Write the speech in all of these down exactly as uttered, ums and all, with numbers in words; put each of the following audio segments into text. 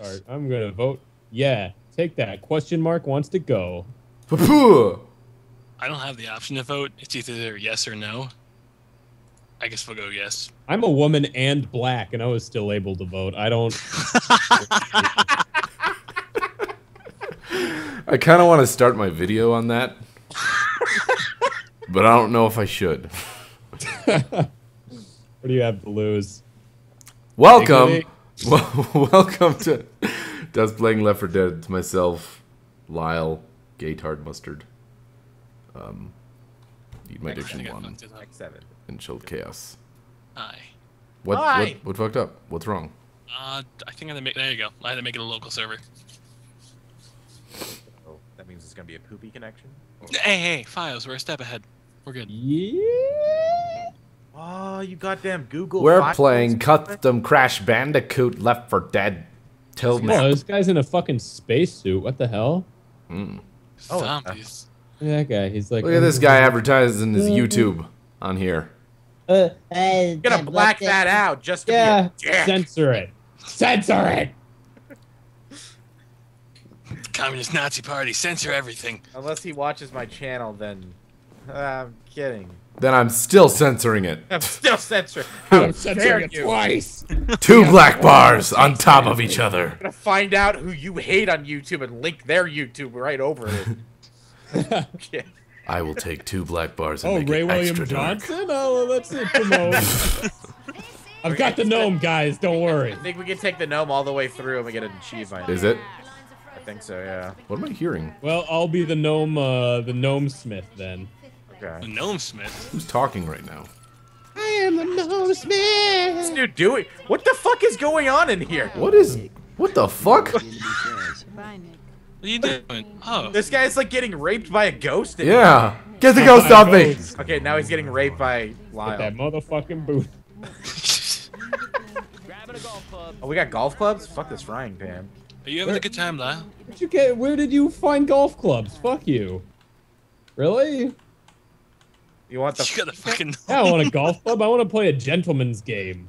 start. I'm going to vote. Yeah, take that. Question mark wants to go. I don't have the option to vote. It's either yes or no. I guess we'll go yes. I'm a woman and black, and I was still able to vote. I don't... I kind of want to start my video on that. But I don't know if I should. What do you have to lose? Welcome. Welcome to... Does playing Left four Dead. It's myself, Lyle, Gaitard Mustard. Um, Eat My Addiction one. Seven. And Chilled Chaos. Hi. What, Hi. What, what fucked up? What's wrong? Uh, I think I had to make... There you go. I had to make it a local server. Oh, that means it's going to be a poopy connection? Or... Hey, hey, Files, we're a step ahead. We're good. Yeah. Oh, you goddamn Google. We're Files playing custom Crash Bandicoot Left four Dead. Till this, guy, this guy's in a fucking spacesuit. What the hell? Mm. Oh, zombies. Uh, that guy. He's like. Look at this guy advertising his YouTube on here. Uh, I'm gonna black that out just to yeah. Be a dick. Censor it. Censor it. Communist Nazi Party. Censor everything. Unless he watches my channel, then uh, I'm kidding. Then I'm still censoring it. I'm still censoring. I'm censoring it twice. Two black bars on top of each other. I'm gonna find out who you hate on YouTube and link their YouTube right over it. Okay. I will take two black bars and oh, make Ray it William extra Johnson? Dark. Oh, let's promote. I've got the gnome, guys. Don't worry. I think we can take the gnome all the way through and we get an achievement. Is it? I think so. Yeah. What am I hearing? Well, I'll be the gnome, uh, the gnome smith then. Okay. The Gnome Smith. Who's talking right now? I am the Gnome Smith. What's dude doing? What the fuck is going on in here? What is? What the fuck? What are you doing? Oh, this guy's like getting raped by a ghost. Yeah, get the ghost off me. Okay, now he's getting raped by Lyle. Get that motherfucking boot. Oh, we got golf clubs. Fuck this frying pan. Are you having where, a good time, Lyle? But you can't, where did you find golf clubs? Fuck you. Really? You want the? You got fucking yeah, I want a golf club. I want to play a gentleman's game.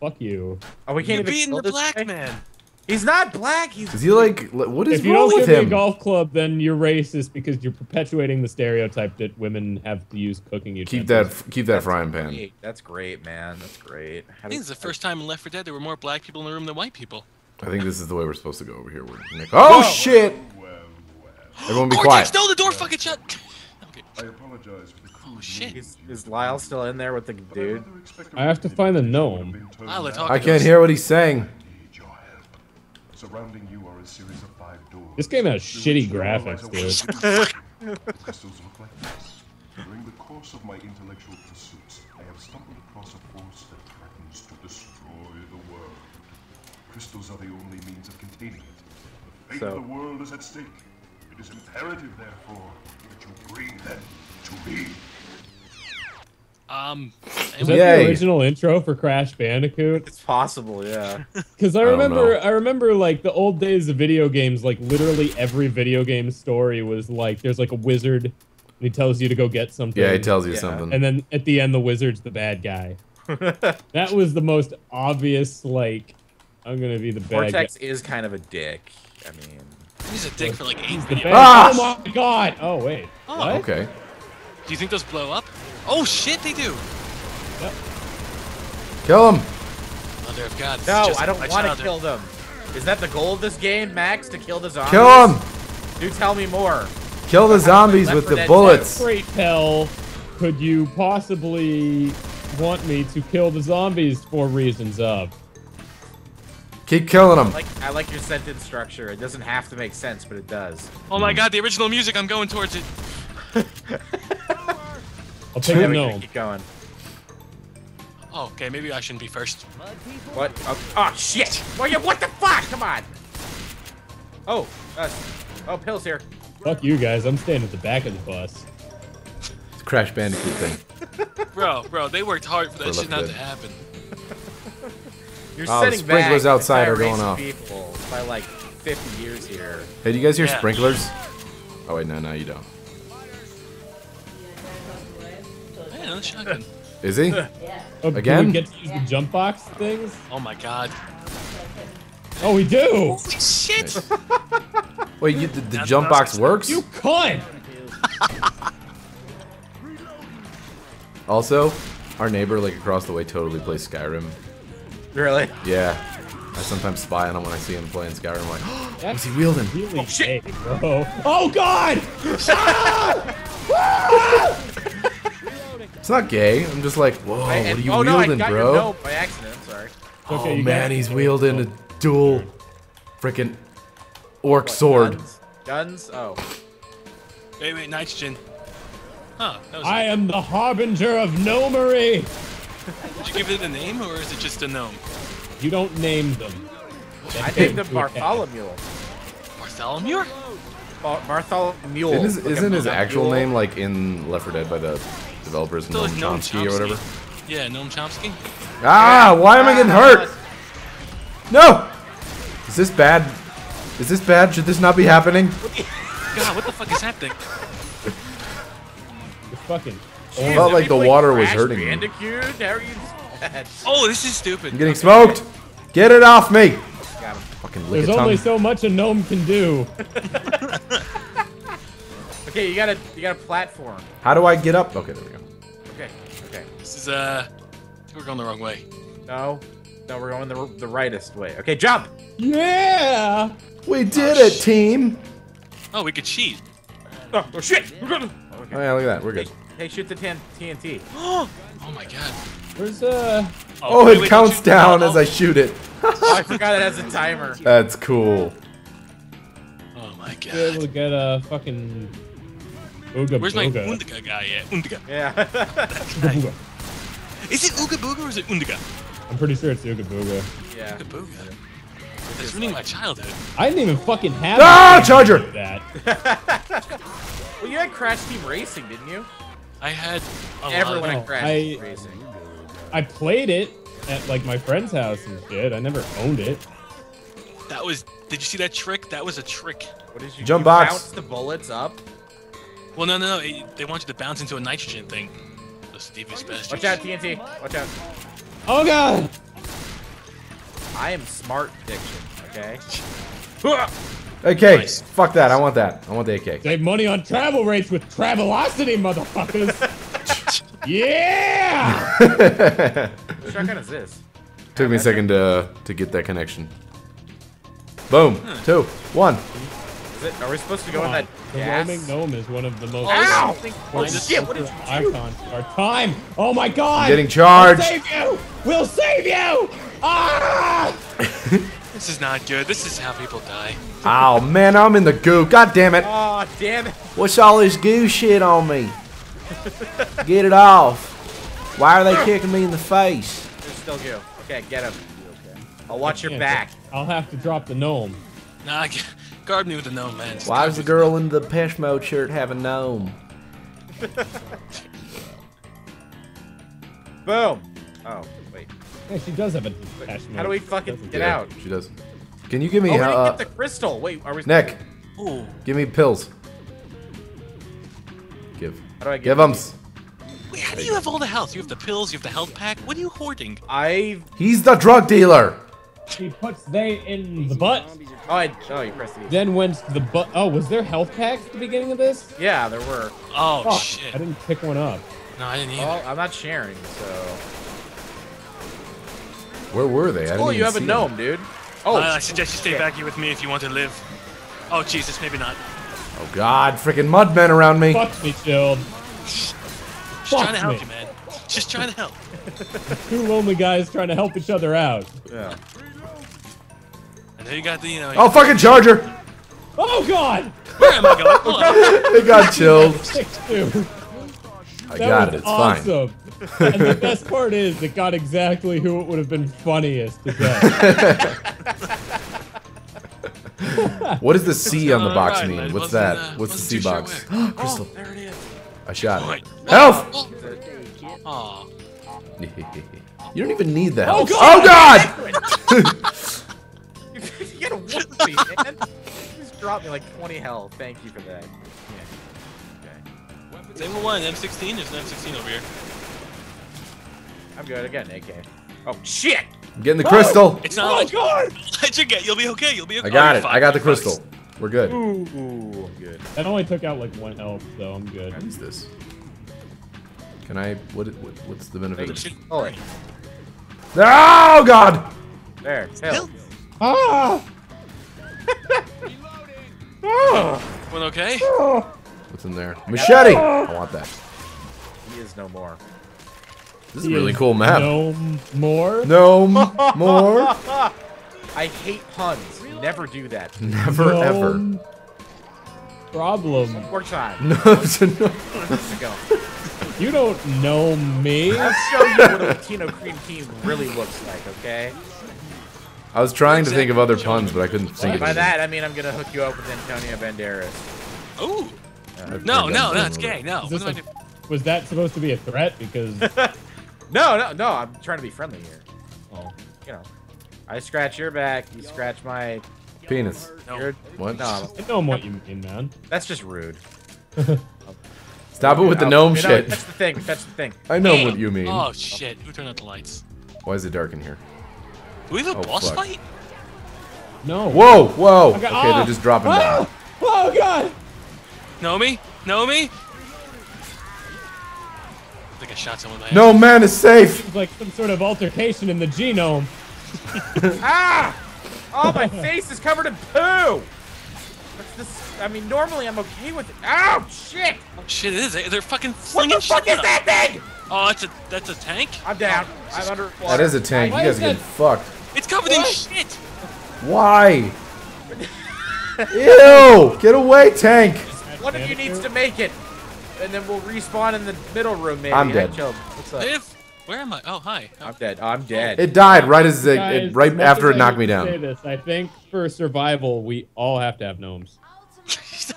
Fuck you. Oh, we can't You're even beating the black guy? Man. He's not black. He's. Is he like? What is wrong with him? If you don't give me a golf club, then you're racist because you're perpetuating the stereotype that women have to use cooking utensils. Keep that. Keep that That's frying pan. Great. That's great, man. That's great. How I think it's the first time in Left four Dead there were more black people in the room than white people. I think this is the way we're supposed to go over here. We're gonna... Oh Whoa. Shit! Whoa, whoa. Everyone be Cortex, quiet. No, the door fucking shut. Okay. I apologize. Oh, shit. Is, is Lyle still in there with the dude? I have to find the gnome. I can't hear what he's saying. This game has shitty graphics, dude. During the course of my intellectual pursuits, I have stumbled across a force that threatens to destroy the world. Crystals are the only means of containing it. The fate of the world is at stake. It is imperative, therefore, that you bring them to me. Um, is that Yay. the original intro for Crash Bandicoot? It's possible, yeah. Because I remember, I, I remember like the old days of video games. Like literally every video game story was like, there's like a wizard, and he tells you to go get something. Yeah, he tells you yeah. something. And then at the end, the wizard's the bad guy. That was the most obvious. Like, I'm gonna be the bad Cortex guy. Cortex is kind of a dick. I mean, he's a dick for like eight videos. Ah! Oh my god! Oh wait. Oh, what? Okay. Do you think those blow up? Oh shit, they do! Yep. Kill him! Mother of God, no, I don't want to kill them. Is that the goal of this game, Max? To kill the zombies? Kill him! Do tell me more. Kill the zombies with the bullets. What great hell could you possibly want me to kill the zombies for reasons of? Keep killing them. I like, I like your sentence structure. It doesn't have to make sense, but it does. Oh my god, the original music, I'm going towards it. I'll take a gnome. Keep going. Oh, okay, maybe I shouldn't be first. What? Oh, oh shit! What the fuck? Come on! Oh, uh, oh, Pill's here. Fuck you guys, I'm staying at the back of the bus. It's a Crash Bandicoot thing. Bro, bro, they worked hard for that shit not to happen. You're oh, setting back sprinklers outside are going off. People by like fifty years here. Hey, do you guys hear yeah. sprinklers? Oh wait, no, no, you don't. Is he? Yeah. Again? Did we get to use the jump box things? Oh my god. Oh, we do! Holy shit! Wait, you, the, the jump box works? You cunt! Also, our neighbor, like, across the way totally plays Skyrim. Really? Yeah. I sometimes spy on him when I see him playing Skyrim. I'm like, oh, what's he wielding? Really oh, shit! Big, bro. Oh, God! Ah! It's not gay. I'm just like, whoa, I, and, what are you oh, wielding, no, I got bro? Your dope by accident, sorry. Okay, oh, man, he's wielding a dual freaking orc what, sword. Guns? guns? Oh. Wait, wait, nitrogen. Huh. That was I nice. am the harbinger of gnomery. Did you give it a name, or is it just a gnome? You don't name them. I named them Bartholomew. Bartholomew? Bartholomew. Isn't, isn't his actual name, like, in Left four Dead by the developers, Gnome Chompski or whatever? Yeah, Gnome Chompski. Ah, why am I getting hurt? No! Is this bad? Is this bad? Should this not be happening? God, what the fuck is happening? You're fucking... Oh, I felt like the water was hurting me. Oh, this is stupid. I'm getting smoked! Get it off me! Got him. Fucking lick a tongue. There's only so much a gnome can do. Okay, you gotta, you gotta platform. How do I get up? Okay, there we go. Okay, okay. This is, uh... We're going the wrong way. No, no, we're going the the rightest way. Okay, jump! Yeah, we did oh, it, shit. team. Oh, we could cheat. Oh, oh shit! We're good. Oh, okay. Oh yeah, look at that. We're good. Hey, hey shoot the T N T. Oh my god. Where's uh? Oh, oh wait, it wait, counts you... down oh, as I shoot it. Oh, I forgot it has a timer. That's cool. Oh my god. We're able to get a fucking. Ooga Where's booga. my Undiga guy at? Undiga. Yeah. Is it Ooga Booga or is it Undiga? I'm pretty sure it's Ooga Booga. Yeah. Ooga Booga. That's ruining my childhood. I didn't even fucking have ah, it. Ah, Charger! That. Well, you had Crash Team Racing, didn't you? I had a Everyone lot of Crash Team Racing. I played it at, like, my friend's house and shit. I never owned it. That was... Did you see that trick? That was a trick. What did you... Jump you box. Bounce the bullets up? Well, no, no, no. It, they want you to bounce into a nitrogen thing. Watch out, T N T! Watch out! Oh god! I am smart, diction. Okay. Okay. Nice. Fuck that. I want that. I want the A K. Save money on travel rates with Travelocity, motherfuckers. Yeah! Which shotgun is this? Took me a second to uh, to get that connection. Boom. Hmm. Two. One. Is it, are we supposed to go on. in that? The roaming gnome is one of the most. Ow! Oh shit! What did you do? Icons of our time. Oh my god! I'm getting charged. We'll save you. We'll save you. Ah! This is not good. This is how people die. Oh man, I'm in the goo. God damn it! Oh damn it! What's all this goo shit on me? Get it off! Why are they kicking me in the face? There's still goo. Okay, get him. I'll watch your back. I'll have to drop the gnome. Nah. I can't. Guard me with a gnome, man. Just Why does the girl in the Depeche Mode shirt have a gnome? Boom! Oh, wait. Yeah, she does have a Depeche Mode. How do we fucking get yeah, out? She does. Can you give me... Oh, we didn't uh, get the crystal. Wait, are we... Nick. Ooh. Give me pills. Give. How do I give them? Wait, how do you have all the health? You have the pills, you have the health pack. What are you hoarding? I... He's the drug dealer! He puts they in the butt. Oh, I, oh you pressed the Then went the butt. Oh, was there health packs at the beginning of this? Yeah, there were. Oh, oh shit! I didn't pick one up. No, I didn't either. Well, I'm not sharing, so. Where were they? It's I cool, didn't you have a gnome, dude. Oh, uh, I suggest you stay shit. back here with me if you want to live. Oh Jesus, maybe not. Oh God, freaking mud men around me. Fuck me, Chilled. Just Fuck trying to help me. you, man. Just trying to help. Two lonely guys trying to help each other out. Yeah. You got the, you know, oh, fucking charger! Oh, God! Where am I going? It got chilled. I that got was it. It's awesome. Fine. And the best part is, it got exactly who it would have been funniest to get. What does the C on the box right, mean? Lad. What's that? Uh, What's the C box? Sure Crystal. Oh, there it is. I shot right. it. Health! Oh. You don't even need the health. Oh, God! Oh, God! You gotta whoop me, man. You just dropped me like twenty health. Thank you for that. Yeah. Okay. Same with one, M sixteen. There's an M sixteen over here. I'm good. I got an A K. Oh, shit! I'm getting the no, crystal. It's not oh my god! It's okay. You'll be okay. You'll be okay. I got oh, it. Fine. I got the crystal. We're good. Ooh, ooh, good. That only took out like one health, so I'm good. What is this? Can I? What? what what's the benefit? All right. Oh god! There. Hell. Ah! Oh. Went okay. Oh. What's in there? Machete! I want that. He is no more. This is he a really is cool map. No more? No more? I hate puns. Never do that. Never, no ever. Problem. One more time. No, it's enough. Go. You don't know me. I'll show you what a Latino cream team really looks like, okay? I was trying to think of other puns, but I couldn't think of it. By that, I mean I'm going to hook you up with Antonio Banderas. Ooh. Uh, no, no, no, it's gay. No. What a, do I was that supposed to be a threat? Because no, no, no. I'm trying to be friendly here. Oh, you know, I scratch your back, you scratch my penis. No. What? No, I know what you mean, man. That's just rude. Stop it with the gnome shit. That's the thing. That's the thing. I know Damn. what you mean. Oh shit! Who turned out the lights? Why is it dark in here? Do we have a oh, boss fuck. fight? No. Whoa, whoa. Okay, okay, they're just dropping oh, down. Oh god. Nomi? Nomi? I think I shot someone in the head. No man is safe! It was like some sort of altercation in the genome. Ah! Oh, my face is covered in poo! What's this? I mean, normally I'm okay with it. Ow, shit! Oh, shit, it is. They're fucking slinging shit. What the fuck is that thing? Oh, that's a, that's a tank? I'm down. Oh, I'm under. That is a tank. Why you guys are that? getting fucked. It's covered what? in shit! Why? Ew! Get away, tank! One of you needs to make it, and then we'll respawn in the middle room, maybe. I'm dead. Chilled. What's up? If, where am I? Oh, hi. I'm dead. Oh, I'm dead. It died right as it, Guys, it right after it knocked me down. Say this. I think for survival, we all have to have gnomes.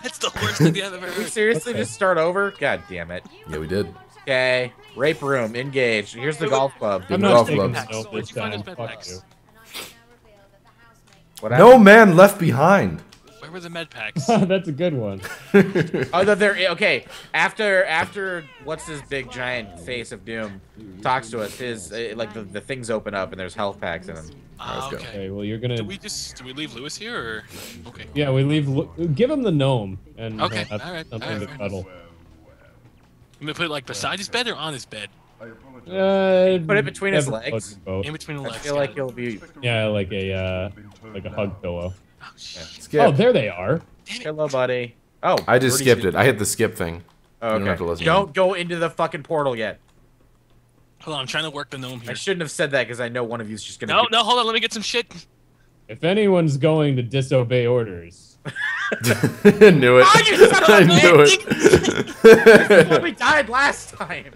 That's the worst thing I've ever heard. We seriously okay. just start over? God damn it. Yeah, we did. Okay. Rape room. Engage. Here's the golf club. I'm the not golf club. Where'd you find his No man left behind. Where were the med packs? That's a good one. Although they're okay. After after what's his big giant face of doom talks to us, his uh, like the, the things open up and there's health packs in them. Uh, okay. okay. Well, you're gonna. Do we just do we leave Lewis here? Or... Okay. Yeah, we leave. Lu Give him the gnome and okay. Uh, all right. Something all right. to cuddle. I'm gonna put it like beside his bed or on his bed. Uh, put it between his legs. In between the legs. I feel like he'll be. Yeah, like a uh, like a hug pillow. Oh, shit. Oh, there they are. Hello, buddy. Oh, I just skipped it. I hit the skip thing. Oh, okay. Don't, have to listen Don't go into the fucking portal yet. Hold on, I'm trying to work the gnome here. I shouldn't have said that because I know one of you is just gonna. No, get... no, hold on. Let me get some shit. If anyone's going to disobey orders, I knew it. Oh, you son of a I knew it. We died last time.